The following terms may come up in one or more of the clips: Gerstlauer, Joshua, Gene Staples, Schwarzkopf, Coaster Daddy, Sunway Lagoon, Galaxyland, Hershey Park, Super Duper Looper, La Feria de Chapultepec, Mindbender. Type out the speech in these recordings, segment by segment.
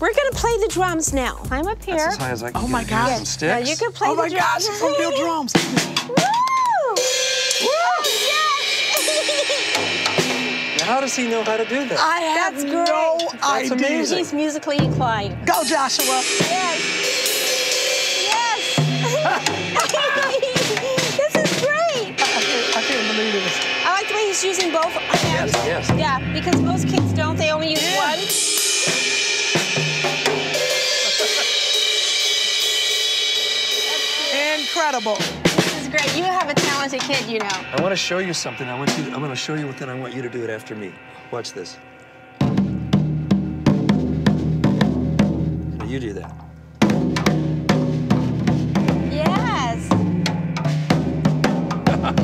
We're gonna play the drums now. Climb up here. That's as high as I can. Oh my God! Some sticks. Yeah, you can play the drums. Oh my gosh! Some real drums. Woo! Woo! Yes! How does he know how to do that? I have no idea. That's amazing. He's musically inclined. Go, Joshua! Yes! Yes! He's using both hands. Yes, yes. Yeah, because most kids don't. They only use one. Incredible. This is great. You have a talented kid, you know. I want to show you something. I'm going to show you what I want you to do it after me. Watch this. You do that. Yes.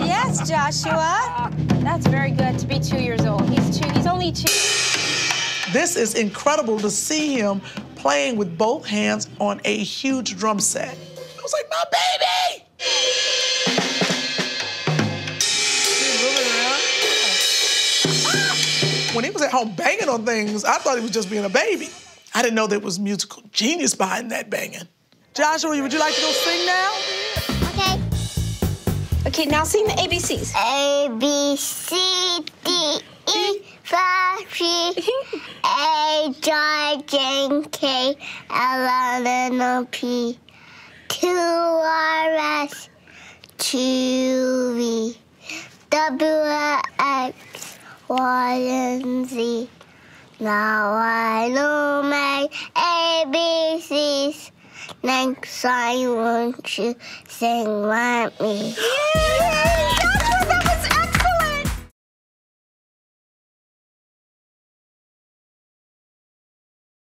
Yes, Joshua. That's very good to be 2 years old. He's only 2. This is incredible to see him playing with both hands on a huge drum set. I was like, my baby! He's moving around. Ah! When he was at home banging on things, I thought he was just being a baby. I didn't know there was musical genius behind that banging. Joshua, would you like to go sing now? Okay. Okay, now sing the ABCs. A, B, C, D, E, F, G, H, I, J, K, L, N, O, P, Q, R, S, Q, V, W, X, Y, and Z. Now I know my ABCs. Next, I want you to sing with me. Yay!